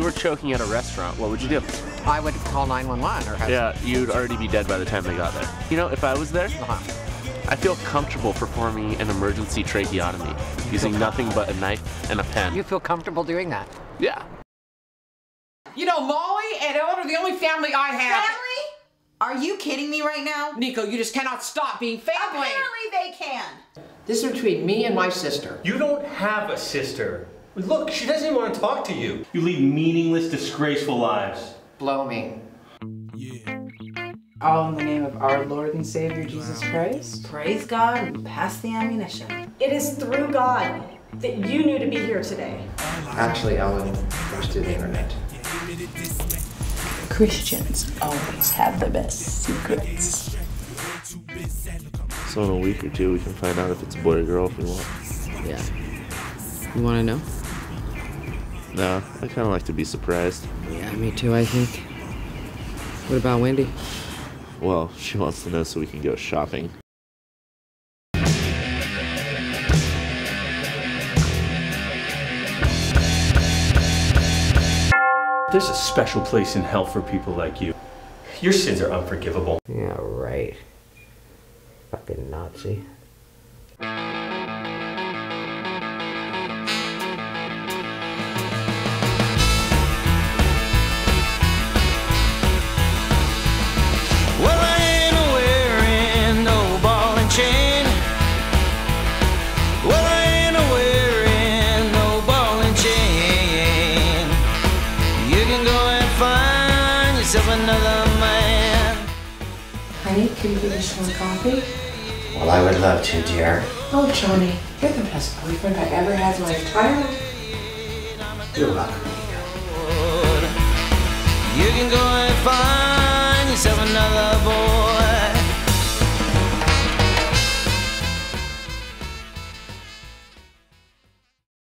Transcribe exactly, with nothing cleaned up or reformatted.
you were choking at a restaurant, what would you do? I would call nine one one or have Yeah, some... you'd already be dead by the time they got there. You know, if I was there, uh-huh. I feel comfortable performing an emergency tracheotomy using nothing but a knife and a pen. You feel comfortable doing that? Yeah. You know, Molly and Ellen are the only family I have. Family? Are you kidding me right now? Nico, you just cannot stop being family. Apparently they can. This is between me and my sister. You don't have a sister. Look, she doesn't even want to talk to you. You lead meaningless, disgraceful lives. Blow me. Yeah. All in the name of our Lord and Savior, Jesus Christ. Praise God and pass the ammunition. It is through God that you knew to be here today. Actually, Ellen goes to the internet. Christians always have the best secrets. So in a week or two, we can find out if it's a boy or girl if we want. Yeah. You want to know? No, I kind of like to be surprised. Yeah, me too, I think. What about Wendy? Well, she wants to know so we can go shopping. There's a special place in hell for people like you. Your sins are unforgivable. Yeah, right. Fucking Nazi. Honey, can you give me some coffee? Well, I would love to, dear. Oh, Johnny, you're the best boyfriend I ever had in my entire life. You're welcome. You can go and find